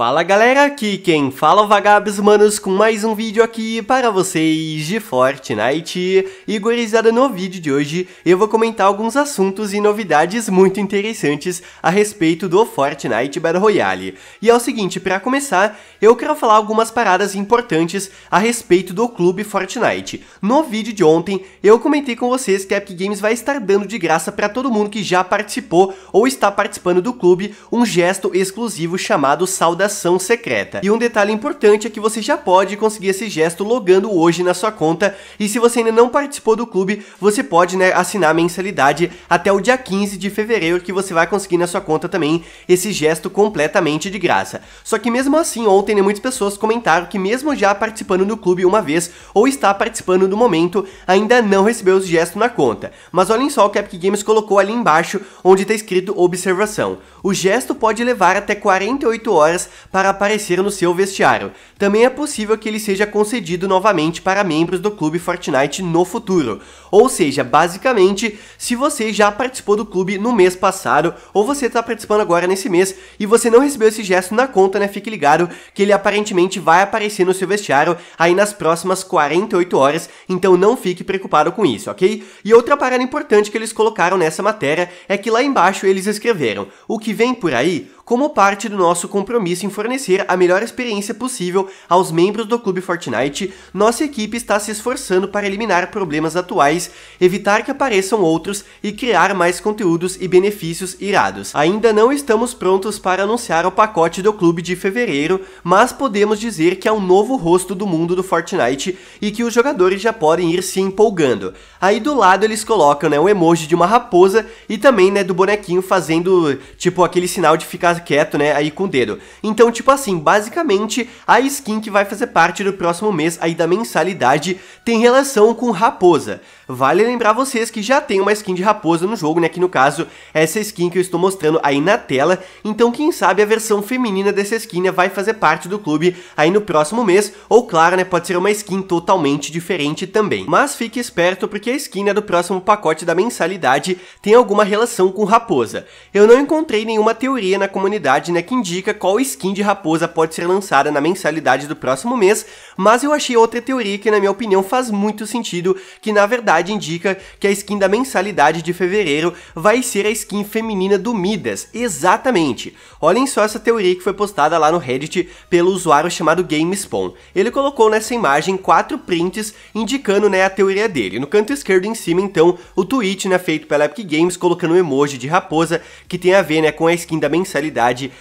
Fala galera, aqui quem fala é o Vagabbss, manos, com mais um vídeo aqui para vocês de Fortnite. E gurizada, no vídeo de hoje eu vou comentar alguns assuntos e novidades muito interessantes a respeito do Fortnite Battle Royale. E é o seguinte, para começar, eu quero falar algumas paradas importantes a respeito do clube Fortnite. No vídeo de ontem eu comentei com vocês que a Epic Games vai estar dando de graça para todo mundo que já participou ou está participando do clube um gesto exclusivo chamado Saudação Secreta. E um detalhe importante é que você já pode conseguir esse gesto logando hoje na sua conta, e se você ainda não participou do clube, você pode, né, assinar a mensalidade até o dia 15 de fevereiro, que você vai conseguir na sua conta também esse gesto completamente de graça. Só que mesmo assim, ontem, né, muitas pessoas comentaram que mesmo já participando do clube uma vez, ou está participando no momento, ainda não recebeu os gestos na conta. Mas olhem só o que a Epic Games colocou ali embaixo, onde está escrito observação. O gesto pode levar até 48 horas para aparecer no seu vestiário. Também é possível que ele seja concedido novamente para membros do clube Fortnite no futuro. Ou seja, basicamente, se você já participou do clube no mês passado, ou você está participando agora nesse mês, e você não recebeu esse gesto na conta, né, fique ligado que ele aparentemente vai aparecer no seu vestiário aí nas próximas 48 horas, então não fique preocupado com isso, ok? E outra parada importante que eles colocaram nessa matéria é que lá embaixo eles escreveram: o que vem por aí, como parte do nosso compromisso em fornecer a melhor experiência possível aos membros do clube Fortnite, nossa equipe está se esforçando para eliminar problemas atuais, evitar que apareçam outros e criar mais conteúdos e benefícios irados. Ainda não estamos prontos para anunciar o pacote do clube de fevereiro, mas podemos dizer que é um novo rosto do mundo do Fortnite e que os jogadores já podem ir se empolgando. Aí do lado eles colocam, né, um emoji de uma raposa e também, né, do bonequinho fazendo tipo aquele sinal de ficar quieto, né, aí com o dedo. Então, tipo assim, basicamente, a skin que vai fazer parte do próximo mês aí da mensalidade tem relação com raposa. Vale lembrar vocês que já tem uma skin de raposa no jogo, né, que no caso, essa skin que eu estou mostrando aí na tela. Então, quem sabe a versão feminina dessa skin, né, vai fazer parte do clube aí no próximo mês, ou claro, né, pode ser uma skin totalmente diferente também. Mas fique esperto, porque a skin, né, do próximo pacote da mensalidade tem alguma relação com raposa. Eu não encontrei nenhuma teoria na comunidade, né, que indica qual skin de raposa pode ser lançada na mensalidade do próximo mês, mas eu achei outra teoria que, na minha opinião, faz muito sentido, que na verdade indica que a skin da mensalidade de fevereiro vai ser a skin feminina do Midas, exatamente. Olhem só essa teoria que foi postada lá no Reddit pelo usuário chamado Gamespawn. Ele colocou nessa imagem 4 prints indicando, né, a teoria dele. No canto esquerdo em cima, então, o tweet, né, feito pela Epic Games, colocando um emoji de raposa que tem a ver, né, com a skin da mensalidade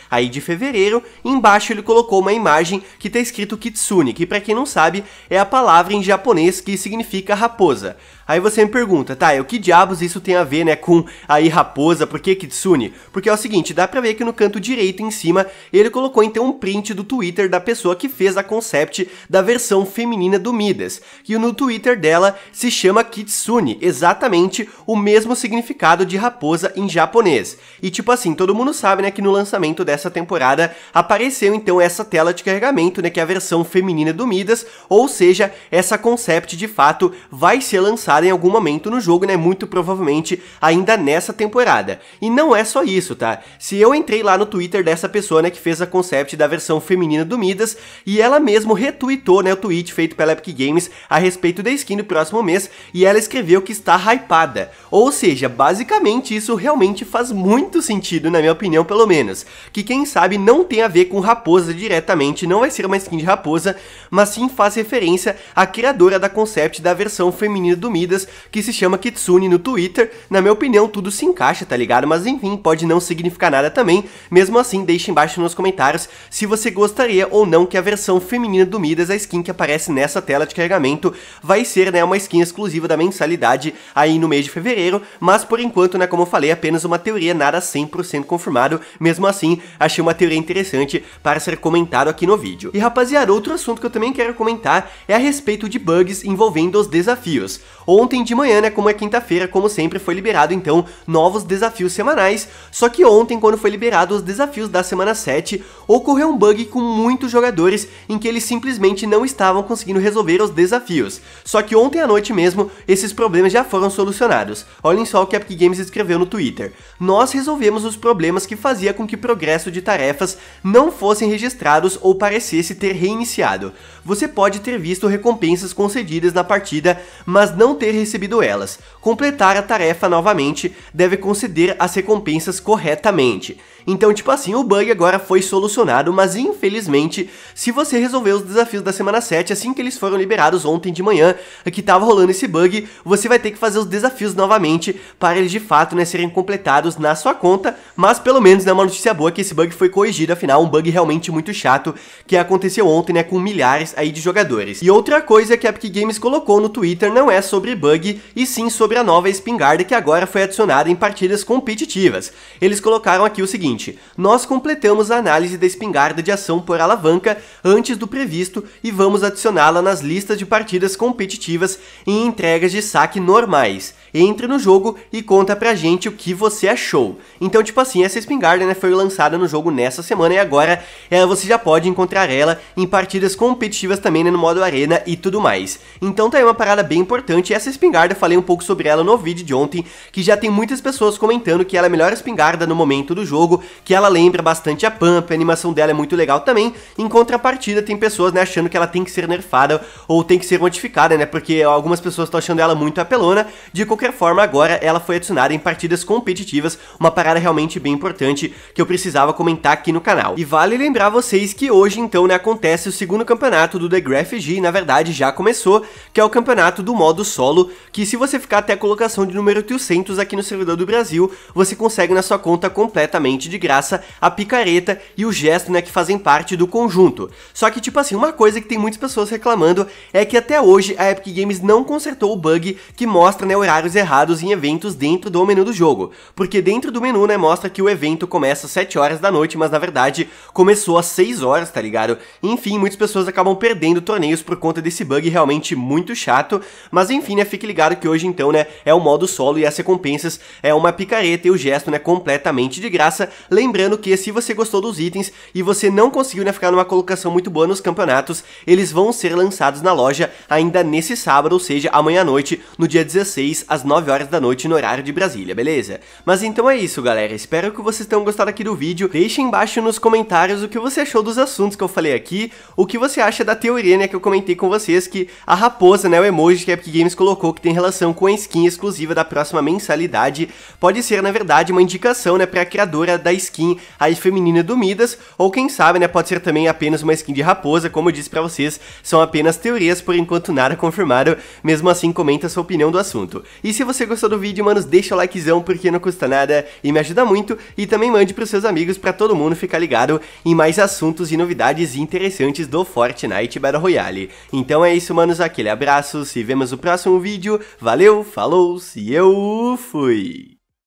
aí de fevereiro. Embaixo ele colocou uma imagem que tá escrito Kitsune, que pra quem não sabe é a palavra em japonês que significa raposa. Aí você me pergunta, tá, e o que diabos isso tem a ver, né, com aí raposa, por que Kitsune? Porque é o seguinte, dá pra ver que no canto direito em cima, ele colocou então um print do Twitter da pessoa que fez a concept da versão feminina do Midas, que no Twitter dela se chama Kitsune, exatamente o mesmo significado de raposa em japonês. E tipo assim, todo mundo sabe, né, que no lançamento dessa temporada apareceu então essa tela de carregamento, né, que é a versão feminina do Midas, ou seja, essa concept de fato vai ser lançada em algum momento no jogo, né, muito provavelmente ainda nessa temporada. E não é só isso, tá? Se eu entrei lá no Twitter dessa pessoa, né, que fez a concept da versão feminina do Midas, e ela mesmo retweetou, né, o tweet feito pela Epic Games a respeito da skin do próximo mês, e ela escreveu que está hypada. Ou seja, basicamente isso realmente faz muito sentido, na minha opinião pelo menos, que quem sabe não tem a ver com raposa diretamente, não vai ser uma skin de raposa, mas sim faz referência à criadora da concept da versão feminina do Midas, que se chama Kitsune no Twitter. Na minha opinião, tudo se encaixa, tá ligado? Mas enfim, pode não significar nada também. Mesmo assim, deixe embaixo nos comentários se você gostaria ou não que a versão feminina do Midas, a skin que aparece nessa tela de carregamento, vai ser, né, uma skin exclusiva da mensalidade aí no mês de fevereiro. Mas por enquanto, né, como eu falei, apenas uma teoria, nada 100% confirmado. Mesmo assim, achei uma teoria interessante para ser comentado aqui no vídeo. E rapaziada, outro assunto que eu também quero comentar é a respeito de bugs envolvendo os desafios. Ou ontem de manhã, né, como é quinta-feira, como sempre, foi liberado então novos desafios semanais. Só que ontem, quando foi liberado os desafios da semana 7, ocorreu um bug com muitos jogadores em que eles simplesmente não estavam conseguindo resolver os desafios. Só que ontem à noite mesmo, esses problemas já foram solucionados. Olhem só o que a Epic Games escreveu no Twitter. Nós resolvemos os problemas que fazia com que o progresso de tarefas não fossem registrados ou parecesse ter reiniciado. Você pode ter visto recompensas concedidas na partida, mas não ter recebido elas. Completar a tarefa novamente deve conceder as recompensas corretamente. Então, tipo assim, o bug agora foi solucionado, mas infelizmente, se você resolveu os desafios da semana 7, assim que eles foram liberados ontem de manhã, que tava rolando esse bug, você vai ter que fazer os desafios novamente para eles de fato, né, serem completados na sua conta, mas pelo menos é uma notícia boa que esse bug foi corrigido, afinal, um bug realmente muito chato que aconteceu ontem, né, com milhares aí de jogadores. E outra coisa que a Epic Games colocou no Twitter não é sobre bug, e sim sobre a nova espingarda que agora foi adicionada em partidas competitivas. Eles colocaram aqui o seguinte: nós completamos a análise da espingarda de ação por alavanca antes do previsto e vamos adicioná-la nas listas de partidas competitivas e entregas de saque normais. Entre no jogo e conta pra gente o que você achou. Então, tipo assim, essa espingarda, né, foi lançada no jogo nessa semana e agora você já pode encontrar ela em partidas competitivas também, né, no modo arena e tudo mais. Então tá aí uma parada bem importante. Essa espingarda, falei um pouco sobre ela no vídeo de ontem, que já tem muitas pessoas comentando que ela é a melhor espingarda no momento do jogo, que ela lembra bastante a Pump, a animação dela é muito legal também. Em contrapartida, tem pessoas, né, achando que ela tem que ser nerfada ou tem que ser modificada, né, porque algumas pessoas estão achando ela muito apelona. De qualquer forma, agora ela foi adicionada em partidas competitivas, uma parada realmente bem importante que eu precisava comentar aqui no canal. E vale lembrar vocês que hoje, então, né, acontece o segundo campeonato do The GrefG, na verdade já começou, que é o campeonato do modo solo, que se você ficar até a colocação de número 800 aqui no servidor do Brasil, você consegue na sua conta completamente de graça a picareta e o gesto, né, que fazem parte do conjunto. Só que, tipo assim, uma coisa que tem muitas pessoas reclamando é que até hoje a Epic Games não consertou o bug que mostra, né, horários errados em eventos dentro do menu do jogo, porque dentro do menu, né, mostra que o evento começa às 7 horas da noite, mas na verdade começou às 6 horas, tá ligado? Enfim, muitas pessoas acabam perdendo torneios por conta desse bug realmente muito chato, mas enfim, né, fique ligado que hoje então, né, é o modo solo e as recompensas é uma picareta e o gesto, né, completamente de graça. Lembrando que se você gostou dos itens e você não conseguiu, né, ficar numa colocação muito boa nos campeonatos, eles vão ser lançados na loja ainda nesse sábado, ou seja, amanhã à noite, no dia 16, às 9 horas da noite, no horário de Brasília, beleza? Mas então é isso, galera, espero que vocês tenham gostado aqui do vídeo. Deixem embaixo nos comentários o que você achou dos assuntos que eu falei aqui, o que você acha da teoria, né, que eu comentei com vocês, que a raposa, né, o emoji que a Epic Games colocou, que tem relação com a skin exclusiva da próxima mensalidade, pode ser, na verdade, uma indicação, né, pra criadora da skin aí feminina do Midas, ou quem sabe, né, pode ser também apenas uma skin de raposa. Como eu disse pra vocês, são apenas teorias, por enquanto nada confirmado. Mesmo assim, comenta a sua opinião do assunto. E se você gostou do vídeo, manos, deixa o likezão, porque não custa nada e me ajuda muito, e também mande pros seus amigos pra todo mundo ficar ligado em mais assuntos e novidades interessantes do Fortnite Battle Royale. Então é isso, manos, aquele abraço, se vemos no próximo vídeo, valeu, falou, se eu fui!